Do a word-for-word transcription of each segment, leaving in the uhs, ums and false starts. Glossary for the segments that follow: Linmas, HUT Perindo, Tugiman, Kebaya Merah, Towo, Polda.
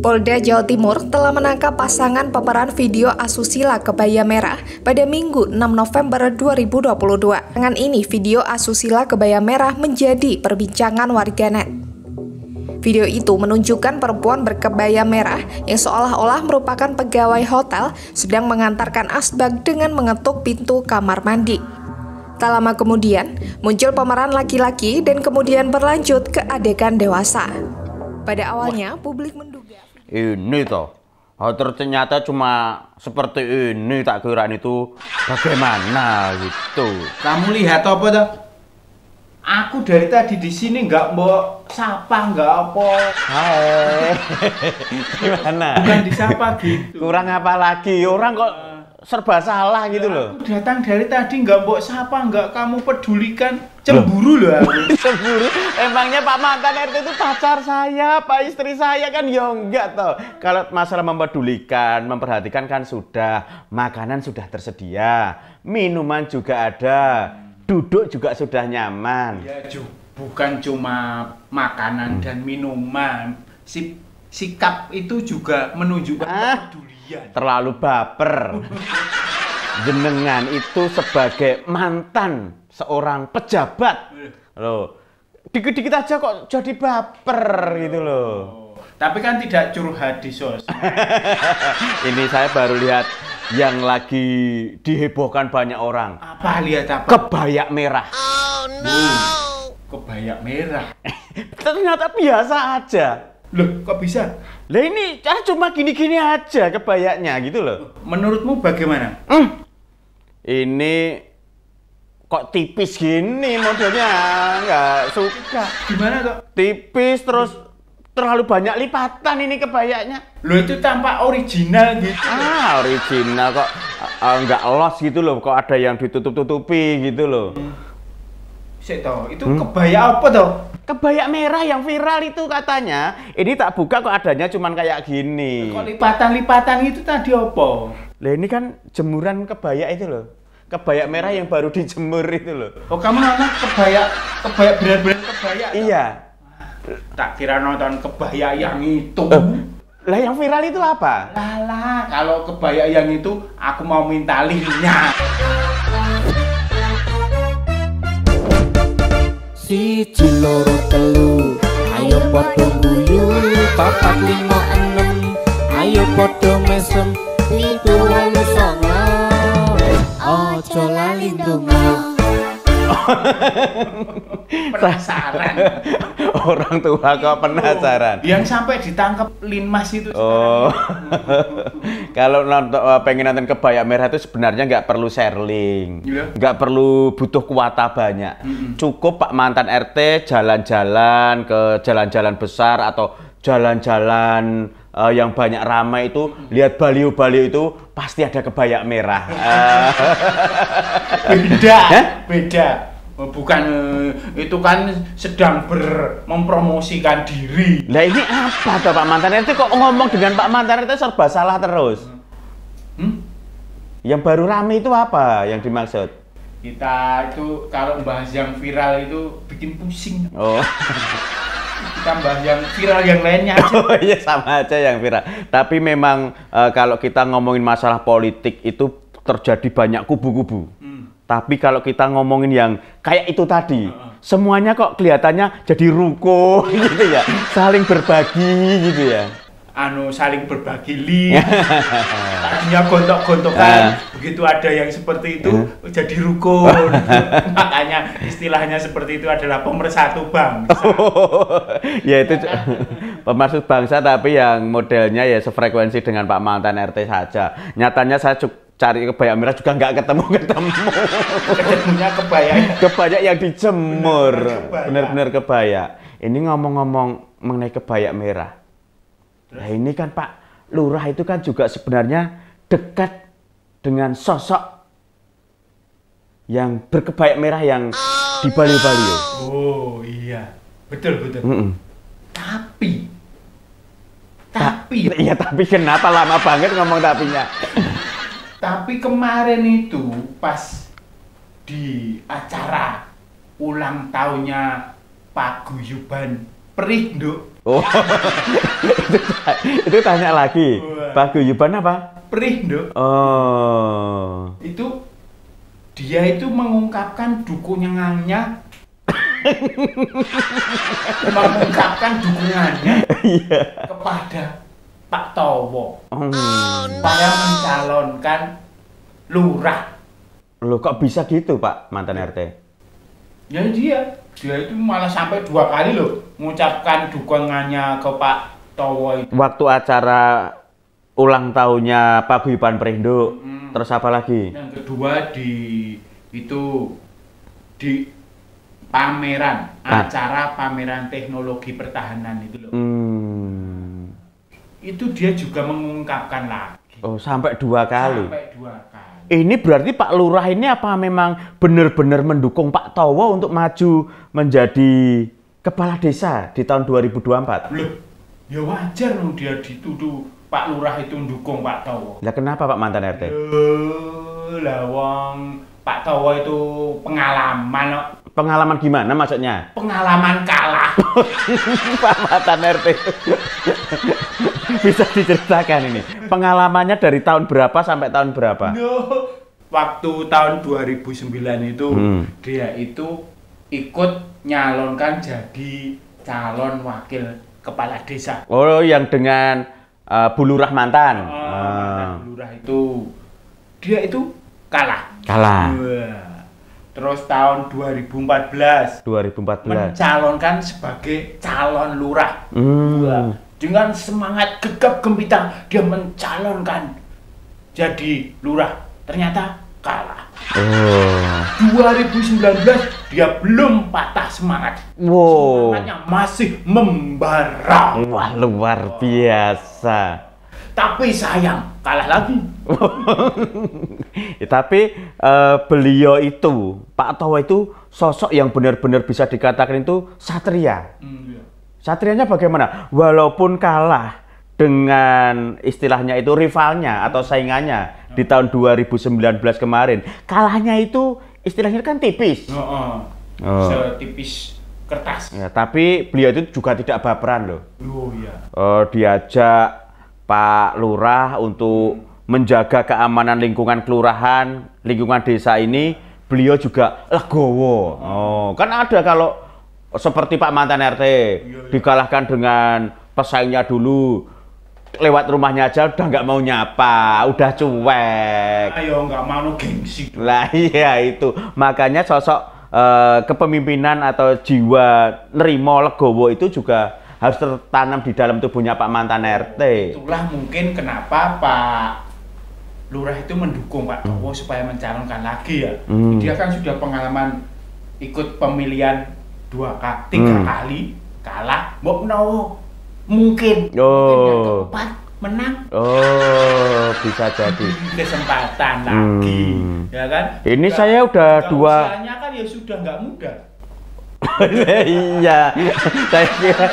Polda Jawa Timur telah menangkap pasangan pemeran video asusila Kebaya Merah pada Minggu enam November dua ribu dua puluh dua. Dengan ini, video asusila Kebaya Merah menjadi perbincangan warganet. Video itu menunjukkan perempuan berkebaya merah yang seolah-olah merupakan pegawai hotel sedang mengantarkan asbak dengan mengetuk pintu kamar mandi. Tak lama kemudian, muncul pemeran laki-laki dan kemudian berlanjut ke adegan dewasa. Pada awalnya, publik menduga ini toh, ternyata cuma seperti ini, tak kiraan itu bagaimana gitu. Kamu lihat apa toh? Aku dari tadi di sini nggak mau sapa, nggak apa. Hai, gimana? Bukan disapa gitu. Kurang apa lagi? Orang kok serba salah gitu loh. Aku datang dari tadi nggak mbok sapa, nggak kamu pedulikan. Cemburu loh aku. Cemburu? Emangnya Pak mantan R T itu pacar saya, Pak istri saya kan? Ya enggak toh. Kalau masalah mempedulikan, memperhatikan kan sudah. Makanan sudah tersedia, minuman juga ada, duduk juga sudah nyaman. Ya bukan cuma makanan hmm. dan minuman. Si sikap itu juga menunjukkan ah. peduli. Terlalu baper. Jenengan itu sebagai mantan seorang pejabat loh, dikit-dikit aja kok jadi baper gitu loh. Tapi kan tidak curhat di sosmed. Ini saya baru lihat yang lagi dihebohkan banyak orang. Apa lihat apa? Kebaya merah. Oh no. Kebaya merah. Ternyata biasa aja. Loh, kok bisa? Lah ini ah, cuma gini-gini aja kebayanya gitu loh. Menurutmu bagaimana? Hmm. Ini kok tipis gini modelnya, nggak suka. Gimana kok? Tipis terus terlalu banyak lipatan ini kebayanya. Loh itu tampak original gitu. Ah, original kok uh, nggak los gitu loh, kok ada yang ditutup-tutupi gitu loh. Hmm. Saya tahu, itu hmm? kebaya apa toh? Kebaya merah yang viral itu katanya. Ini tak buka kok adanya cuman kayak gini. Kok lipatan-lipatan itu tadi apa? Lah ini kan jemuran kebaya itu loh. Kebaya merah yang baru dijemur itu loh. Oh kamu nonton kebaya, kebaya benar-benar kebaya? Iya. Tak kira nonton kebaya yang itu. Uh. Lah yang viral itu apa? Lala, kalau kebaya yang itu aku mau minta linknya. Siji loro telu, ayo podo guyu. Papat lima enam, ayo podo mesem. Pitu walu songo, ojo lali ndonga. Penasaran. Orang tua kok penasaran. Yang sampai ditangkap linmas itu. Oh. Kalau nonton, pengen nonton kebaya merah itu sebenarnya nggak perlu sharing, nggak perlu butuh kuota banyak. Mm-hmm. Cukup Pak mantan R T jalan-jalan ke jalan-jalan besar atau jalan-jalan uh, yang banyak ramai itu, mm-hmm. lihat baliho-baliho itu pasti ada kebaya merah. Beda, huh? Beda. Bukan itu kan sedang ber mempromosikan diri. Nah ini apa toh Pak mantan R T kok ngomong dengan Pak mantan R T serba salah terus? Hmm? Yang baru rame itu apa yang dimaksud? Kita itu kalau bahas yang viral itu bikin pusing. Oh. Kita bahas yang viral yang lainnya aja. Oh iya sama aja yang viral. Tapi memang uh, kalau kita ngomongin masalah politik itu terjadi banyak kubu-kubu. Tapi kalau kita ngomongin yang kayak itu tadi, uh, uh. semuanya kok kelihatannya jadi ruko gitu ya, saling berbagi gitu ya. Anu saling berbagi link, tadinya gontok-gontokan, uh. begitu ada yang seperti itu uh. jadi ruko. Makanya istilahnya seperti itu adalah pemersatu bangsa. Oh, ya itu pemersatu bangsa tapi yang modelnya ya sefrekuensi dengan Pak mantan R T saja. Nyatanya saya cukup cari kebaya merah juga nggak ketemu-ketemu. Ketemunya kebaya. Kebaya yang dijemur. Bener-bener kebaya. kebaya. Ini ngomong-ngomong mengenai kebaya merah. Terus? Nah ini kan Pak Lurah itu kan juga sebenarnya dekat dengan sosok yang berkebaya merah yang di Bali-Bali. Oh iya. Betul-betul. Mm -mm. Tapi. Tapi. Iya tapi kenapa lama banget ngomong tapinya. Tapi kemarin itu pas di acara ulang tahunnya Paguyuban Perindo Oh, itu, itu tanya lagi. Paguyuban apa? Perindo. Oh. Itu dia itu mengungkapkan dukungannya. mengungkapkan dukungannya kepada Pak Towo. Oh. Para mencalonkan lurah. Loh, kok bisa gitu, Pak mantan R T? Ya dia. Dia itu malah sampai dua kali loh mengucapkan dukungannya ke Pak Towo itu. Waktu acara ulang tahunnya Paguyuban Perindo, hmm. terus apa lagi? Yang kedua di itu di pameran, ah. acara pameran teknologi pertahanan itu loh. Hmm. Itu dia juga mengungkapkan lagi. Oh, sampai dua kali. Sampai dua kali. Ini berarti Pak Lurah ini apa memang benar-benar mendukung Pak Towo untuk maju menjadi kepala desa di tahun dua ribu dua puluh empat? Loh, ya wajar loh dia dituduh Pak Lurah itu mendukung Pak Towo. Nah kenapa Pak mantan R T? Loh, lawang Pak Towo itu pengalaman loh. Pengalaman gimana maksudnya? Pengalaman kalah. Pak mantan R T. Bisa diceritakan ini pengalamannya dari tahun berapa sampai tahun berapa? No. Waktu tahun dua ribu sembilan itu hmm. dia itu ikut nyalonkan jadi calon wakil kepala desa. Oh, yang dengan uh, Bu Lurah mantan. Oh, oh. Mantan Bu Lurah itu dia itu kalah. Kalah. Wah. Terus tahun dua ribu empat belas. dua ribu empat belas. Mencalonkan sebagai calon lurah. Hmm. Wah. Dengan semangat gegap gempita dia mencalonkan jadi lurah, ternyata kalah. Oh. dua ribu sembilan belas dia belum patah semangat. Wow. Semangatnya masih membara. Wah, luar biasa. Tapi sayang kalah lagi. Tapi uh, beliau itu Pak Towo itu sosok yang benar-benar bisa dikatakan itu satria. Mm, iya. Satrianya bagaimana? Walaupun kalah dengan istilahnya itu rivalnya atau saingannya di tahun dua ribu sembilan belas kemarin, kalahnya itu istilahnya kan tipis. Oh, oh. Oh. Setipis kertas. Ya, tapi beliau itu juga tidak baperan loh. Oh, iya. Oh, diajak Pak Lurah untuk menjaga keamanan lingkungan kelurahan, lingkungan desa ini, beliau juga legowo. Oh, kan ada kalau seperti Pak mantan R T, iya, iya. dikalahkan dengan pesaingnya dulu, lewat rumahnya aja udah nggak mau nyapa, udah cuek. Ayo nggak mau gengsi. Lah iya itu, makanya sosok uh, kepemimpinan atau jiwa nerimo legowo itu juga harus tertanam di dalam tubuhnya Pak mantan R T. Itulah mungkin kenapa Pak Lurah itu mendukung Pak Towo hmm. supaya mencalonkan lagi ya. Hmm. Dia kan sudah pengalaman ikut pemilihan dua kali, tiga hmm. kali kalah, mbok menawa mungkin oh. mungkin keempat menang. Oh, bisa jadi kesempatan hmm. lagi, ya kan? Ini gak, saya udah dua. Usahanya kan ya sudah nggak mudah. Iya, saya kira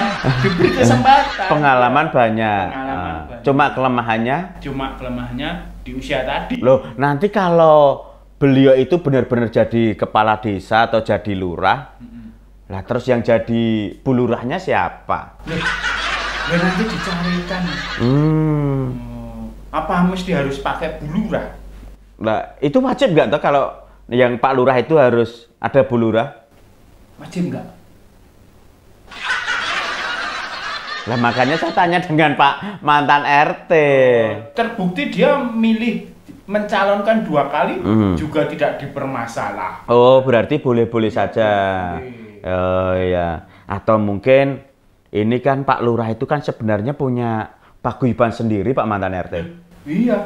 diberi kesempatan. Pengalaman banyak. Pengalaman uh, banyak. Cuma kelemahannya? Cuma kelemahannya di usia tadi. Loh, nanti kalau beliau itu benar-benar jadi kepala desa atau jadi lurah. Hmm. Lah terus yang jadi Bu Lurahnya siapa? Loh, ya nanti dicarikan. Hmm. Apa mesti harus pakai Bu Lurah? Nah, itu wajib nggak tuh kalau yang Pak Lurah itu harus ada Bu Lurah? Wajib nggak? Lah makanya saya tanya dengan Pak mantan R T. Terbukti dia milih mencalonkan dua kali hmm. juga tidak dipermasalah. Oh, berarti boleh-boleh saja. Boleh. Oh ya, atau mungkin ini kan Pak Lurah itu kan sebenarnya punya paguyuban sendiri Pak mantan R T. Iya,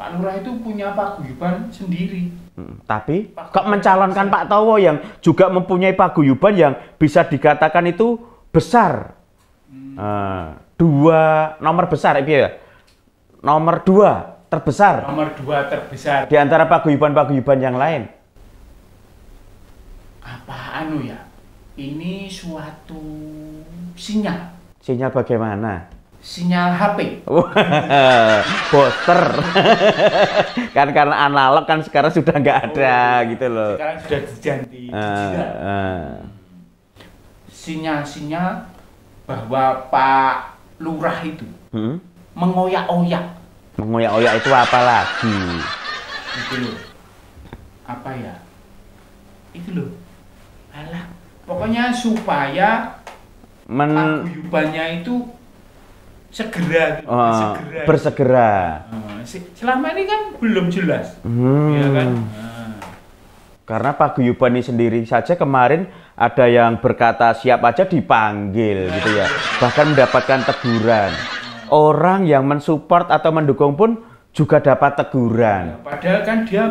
Pak Lurah itu punya paguyuban sendiri. Hmm, tapi Pak kok mencalonkan Pak Towo yang juga mempunyai paguyuban yang bisa dikatakan itu besar, hmm. uh, dua nomor besar, ya, nomor dua terbesar. Nomor dua terbesar di antara paguyuban-paguyuban yang lain. Apa anu ya, ini suatu sinyal. Sinyal bagaimana? Sinyal H P. Boster. Kan karena analog kan sekarang sudah nggak ada oh, gitu loh. Sekarang sudah diganti uh, uh. Sinyal-sinyal bahwa Pak Lurah itu hmm? mengoyak-oyak. Mengoyak-oyak itu apa lagi? Itu loh. Apa ya? Itu loh. Alah, pokoknya supaya Men... paguyubannya itu segera, oh, segera. bersegera. Uh, selama ini kan belum jelas, hmm. ya kan? Uh. Karena paguyuban ini sendiri saja kemarin ada yang berkata siap aja dipanggil, nah, gitu ya. Bahkan mendapatkan teguran. Orang yang mensupport atau mendukung pun juga dapat teguran. Ya, padahal kan dia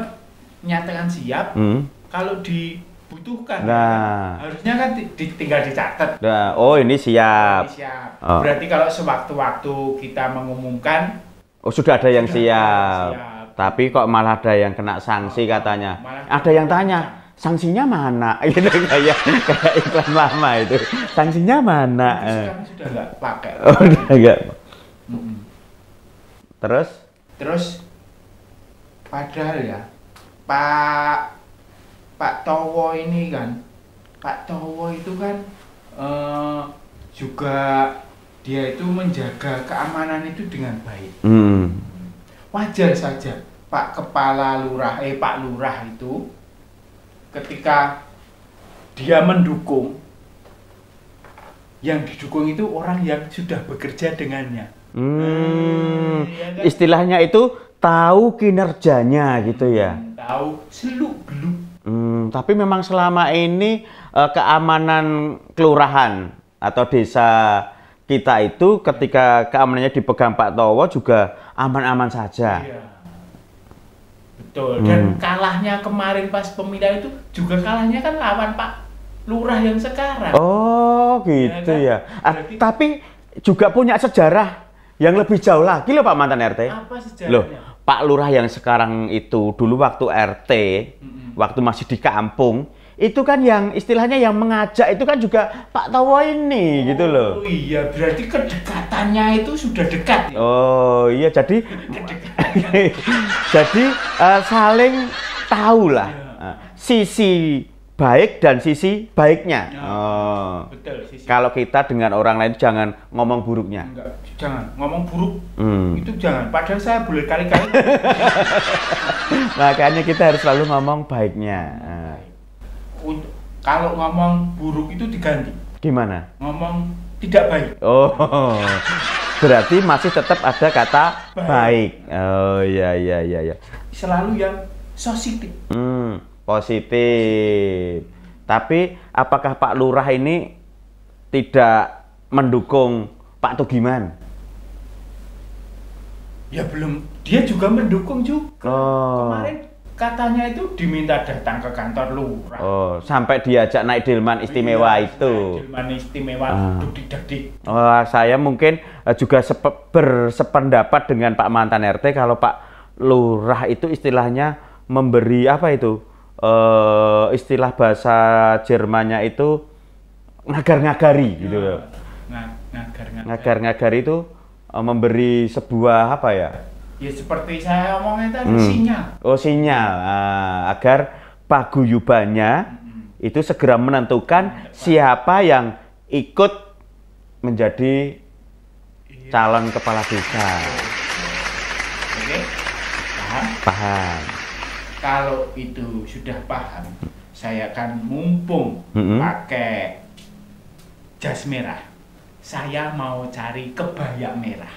nyatakan siap, hmm. kalau di butuhkan, nah, kan? Harusnya kan tinggal dicatat. Nah, oh ini siap. Ini siap. Oh. Berarti kalau sewaktu-waktu kita mengumumkan, oh sudah ada yang sudah siap. siap. Tapi kok malah ada yang kena sanksi, oh, katanya. Ada yang tanya, sanksinya mana? Itu kayak kayak iklan lama itu. Sanksinya mana? Sekarang sudah nggak pakai. Oh, udah nggak. Mm-hmm. Terus? Terus, padahal ya, Pak. Pak Towo ini kan, Pak Towo itu kan uh, juga dia itu menjaga keamanan itu dengan baik. Hmm. Wajar saja Pak Kepala Lurah, eh Pak Lurah itu ketika dia mendukung, yang didukung itu orang yang sudah bekerja dengannya. Hmm. Hmm, ya kan? Istilahnya itu tahu kinerjanya gitu ya. Hmm, tahu seluk-beluk. Hmm, tapi memang selama ini eh, keamanan kelurahan atau desa kita itu ketika keamanannya dipegang Pak Towo juga aman-aman saja. Iya. Betul. Hmm. Dan kalahnya kemarin pas pemilihan itu juga kalahnya kan lawan Pak Lurah yang sekarang. Oh gitu ya. Kan? ya. Berarti... Tapi juga punya sejarah yang lebih jauh lagi loh Pak mantan R T. Apa sejarahnya? Loh, Pak Lurah yang sekarang itu dulu waktu R T. Hmm. Waktu masih di kampung, itu kan yang istilahnya yang mengajak itu kan juga Pak Towo ini, oh, gitu loh. Iya, berarti kedekatannya itu sudah dekat ya? Oh iya, jadi jadi uh, saling tahu lah ya. Sisi baik dan sisi baiknya. Ya, oh. Betul, sisi. Kalau kita dengan orang lain jangan ngomong buruknya. Enggak, jangan ngomong buruk, hmm. itu jangan. Padahal saya boleh kali-kali. Makanya kita harus selalu ngomong baiknya. Untuk, kalau ngomong buruk itu diganti. Gimana? Ngomong tidak baik. Oh, berarti masih tetap ada kata baik. baik. Oh ya ya ya ya. Selalu yang positif. Hmm, positif. Tapi apakah Pak Lurah ini tidak mendukung Pak Tugiman? Ya belum, dia juga mendukung juga. Oh. Kemarin katanya itu diminta datang ke kantor lurah. Oh, sampai diajak naik delman istimewa iya, itu. Delman istimewa duduk di dedik. Oh, saya mungkin juga sep bersependapat dengan Pak mantan R T kalau Pak Lurah itu istilahnya memberi apa itu? Uh, istilah bahasa Jermannya itu ngagar-ngagari ya, gitu loh. Ngagar-ngagari. Ngagar-ngagari itu memberi sebuah apa ya? Ya seperti saya omongin tadi, hmm. sinyal. Oh sinyal, nah, agar paguyubannya hmm. itu segera menentukan hmm. siapa yang ikut menjadi iya. calon kepala desa. Oke, paham? Paham. Kalau itu sudah paham, saya akan mumpung hmm. pakai jas merah. Saya mau cari kebaya merah.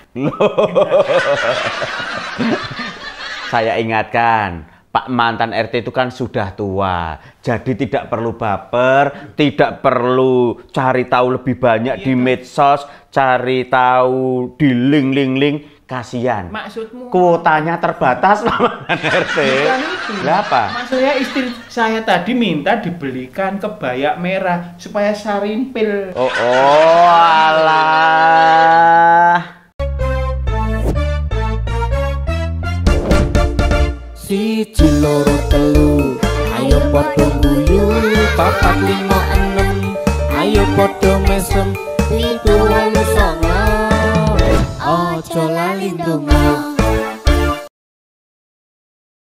Saya ingatkan, Pak mantan R T itu kan sudah tua. Jadi tidak perlu baper, tidak perlu cari tahu lebih banyak iya, di medsos, cari tahu di link-link-link. Kasihan. Maksudmu? Kuotanya terbatas, Pak mantan R T. Kenapa? Maksudnya istri saya tadi minta dibelikan kebaya merah supaya sarimpil. Oh, oh alah. Siji loro telu, ayo podo guyu. Papat lima enam, ayo podo mesem. Pitu wolu songo, ojo lali ndonga.